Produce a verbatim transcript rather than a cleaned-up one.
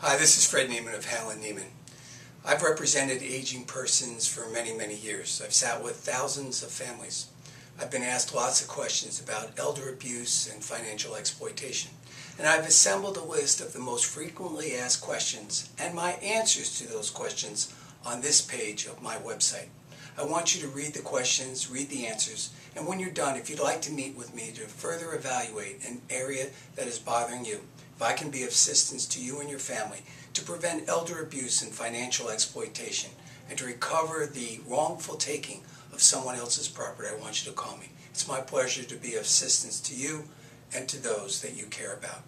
Hi, this is Fred Niemann of Hanlon Niemann. I've represented aging persons for many, many years. I've sat with thousands of families. I've been asked lots of questions about elder abuse and financial exploitation. And I've assembled a list of the most frequently asked questions and my answers to those questions on this page of my website. I want you to read the questions, read the answers, and when you're done, if you'd like to meet with me to further evaluate an area that is bothering you, if I can be of assistance to you and your family to prevent elder abuse and financial exploitation and to recover the wrongful taking of someone else's property, I want you to call me. It's my pleasure to be of assistance to you and to those that you care about.